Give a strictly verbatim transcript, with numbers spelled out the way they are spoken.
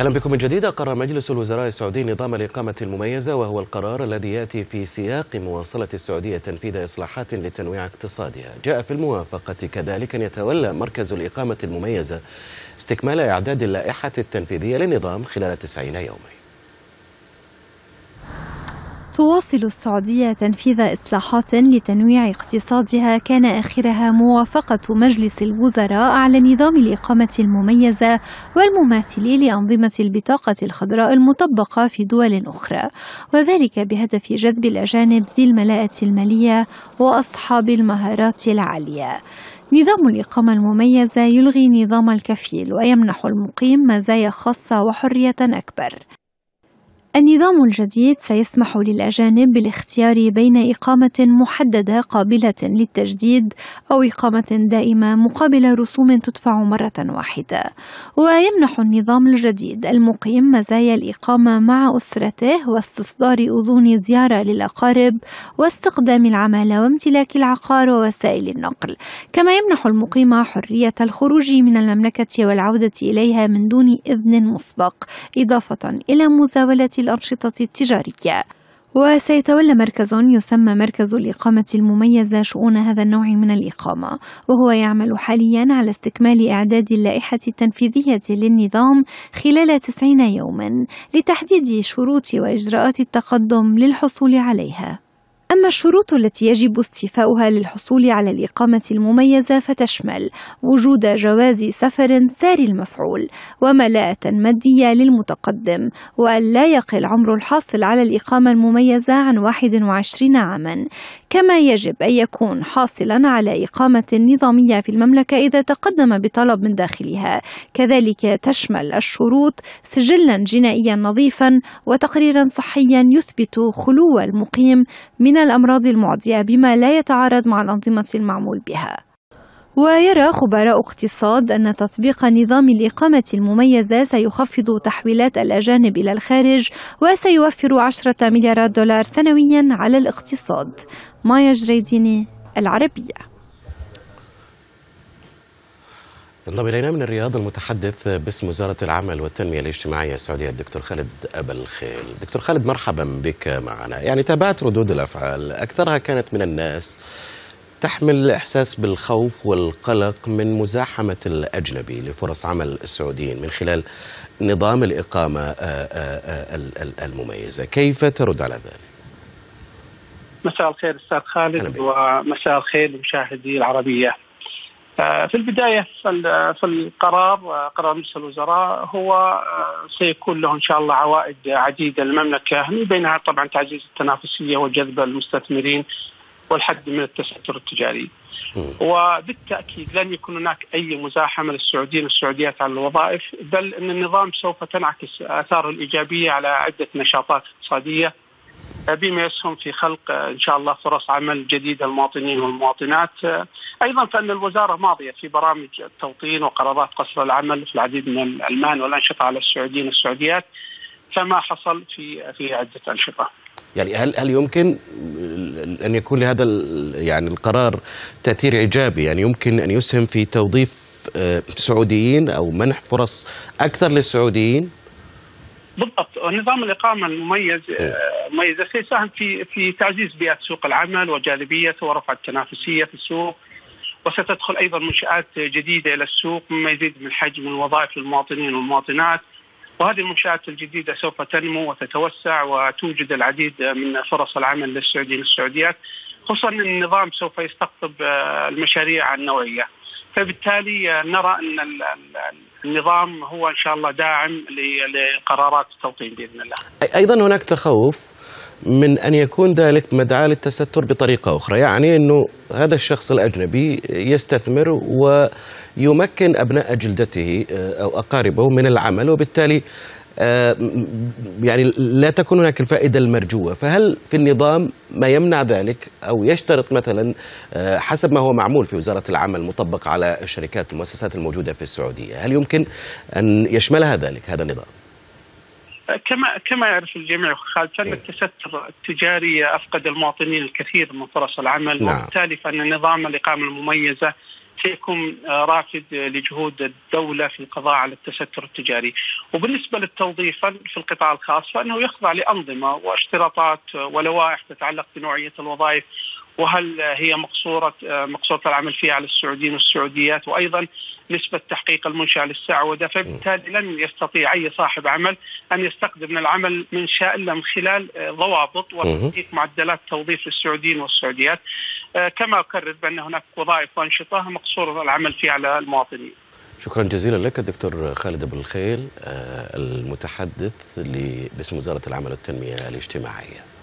أهلا بكم من جديد. قرر مجلس الوزراء السعودي نظام الإقامة المميزة، وهو القرار الذي يأتي في سياق مواصلة السعودية تنفيذ إصلاحات لتنويع اقتصادها. جاء في الموافقة كذلك أن يتولى مركز الإقامة المميزة استكمال إعداد اللائحة التنفيذية للنظام خلال تسعين يوما. تواصل السعودية تنفيذ إصلاحات لتنويع اقتصادها، كان آخرها موافقة مجلس الوزراء على نظام الإقامة المميزة والمماثل لأنظمة البطاقة الخضراء المطبقة في دول أخرى، وذلك بهدف جذب الأجانب ذي الملاءة المالية وأصحاب المهارات العالية. نظام الإقامة المميزة يلغي نظام الكفيل ويمنح المقيم مزايا خاصة وحرية أكبر. النظام الجديد سيسمح للأجانب بالاختيار بين إقامة محددة قابلة للتجديد أو إقامة دائمة مقابل رسوم تدفع مرة واحدة، ويمنح النظام الجديد المقيم مزايا الإقامة مع أسرته واستصدار أذون زيارة للأقارب واستخدام العمالة وامتلاك العقار ووسائل النقل، كما يمنح المقيم حرية الخروج من المملكة والعودة إليها من دون إذن مسبق، إضافة إلى مزاولة الأنشطة التجارية. وسيتولى مركز يسمى مركز الإقامة المميزة شؤون هذا النوع من الإقامة، وهو يعمل حاليا على استكمال إعداد اللائحة التنفيذية للنظام خلال تسعين يوما لتحديد شروط وإجراءات التقدم للحصول عليها. أما الشروط التي يجب استيفاؤها للحصول على الإقامة المميزة فتشمل وجود جواز سفر ساري المفعول وملاءة مادية للمتقدم، وأن لا يقل عمر الحاصل على الإقامة المميزة عن واحد وعشرين عاما، كما يجب أن يكون حاصلا على إقامة نظامية في المملكة إذا تقدم بطلب من داخلها. كذلك تشمل الشروط سجلا جنائيا نظيفا وتقريرا صحيا يثبت خلو المقيم من الأمراض المعدية بما لا يتعارض مع الأنظمة المعمول بها. ويرى خبراء اقتصاد أن تطبيق نظام الإقامة المميزة سيخفض تحويلات الأجانب إلى الخارج وسيوفر عشرة مليارات دولار سنويا على الاقتصاد. مايا جريديني، العربية. ينضم إلينا من الرياض المتحدث باسم وزارة العمل والتنمية الاجتماعية السعودية الدكتور خالد أبا الخيل. دكتور خالد، مرحبا بك معنا. يعني تابعت ردود الأفعال، أكثرها كانت من الناس تحمل الإحساس بالخوف والقلق من مزاحمة الأجنبي لفرص عمل السعوديين من خلال نظام الإقامة المميزة، كيف ترد على ذلك؟ مساء الخير أستاذ خالد، ومساء الخير لمشاهدي العربية. في البداية في القرار، قرار مجلس الوزراء، هو سيكون له إن شاء الله عوائد عديدة للمملكة، من بينها طبعا تعزيز التنافسية وجذب المستثمرين والحد من التستر التجاري. وبالتأكيد لن يكون هناك أي مزاحمة للسعوديين والسعوديات على الوظائف، بل أن النظام سوف تنعكس آثاره الإيجابية على عدة نشاطات اقتصادية بما يسهم في خلق إن شاء الله فرص عمل جديدة للمواطنين والمواطنات. أيضا فإن الوزارة ماضية في برامج التوطين وقرارات قصر العمل في العديد من الألمان والأنشطة على السعوديين والسعوديات، كما حصل في في عدة أنشطة. يعني هل هل يمكن أن يكون لهذا يعني القرار تأثير إيجابي، يعني يمكن أن يسهم في توظيف سعوديين أو منح فرص أكثر للسعوديين؟ بالضبط، نظام الإقامة المميز مميزة سيساهم في في تعزيز بيئة سوق العمل وجاذبيته ورفع التنافسية في السوق، وستدخل أيضا منشآت جديدة إلى السوق مما يزيد من حجم الوظائف للمواطنين والمواطنات، وهذه المنشآت الجديدة سوف تنمو وتتوسع وتوجد العديد من فرص العمل للسعوديين والسعوديات، خصوصا أن النظام سوف يستقطب المشاريع النوعية. فبالتالي نرى أن النظام هو إن شاء الله داعم لقرارات التوطين بإذن الله. أيضا هناك تخوف من أن يكون ذلك مدعاة للتستر بطريقة أخرى، يعني أنه هذا الشخص الأجنبي يستثمر ويمكن أبناء جلدته أو أقاربه من العمل، وبالتالي يعني لا تكون هناك الفائدة المرجوة. فهل في النظام ما يمنع ذلك أو يشترط مثلا حسب ما هو معمول في وزارة العمل مطبق على الشركات والمؤسسات الموجودة في السعودية، هل يمكن أن يشملها ذلك هذا النظام؟ كما كما يعرف الجميع خالد، فإن التستر التجاري أفقد المواطنين الكثير من فرص العمل، وبالتالي فإن نظام الإقامة المميزة سيكون رافد لجهود الدولة في القضاء على التستر التجاري. وبالنسبة للتوظيف في القطاع الخاص فإنه يخضع لأنظمة واشتراطات ولوائح تتعلق بنوعية الوظائف وهل هي مقصورة مقصورة العمل فيها على السعوديين والسعوديات، وأيضا نسبة تحقيق المنشأة للسعودة. فبالتالي لن يستطيع أي صاحب عمل أن يستقدم من العمل منشأة إلا من خلال ضوابط وتحقيق معدلات توظيف للسعوديين والسعوديات، كما أكرر بأن هناك وظائف وأنشطة مقصورة العمل فيها على المواطنين. شكرا جزيلا لك الدكتور خالد أبا الخيل المتحدث باسم وزارة العمل والتنمية الاجتماعية.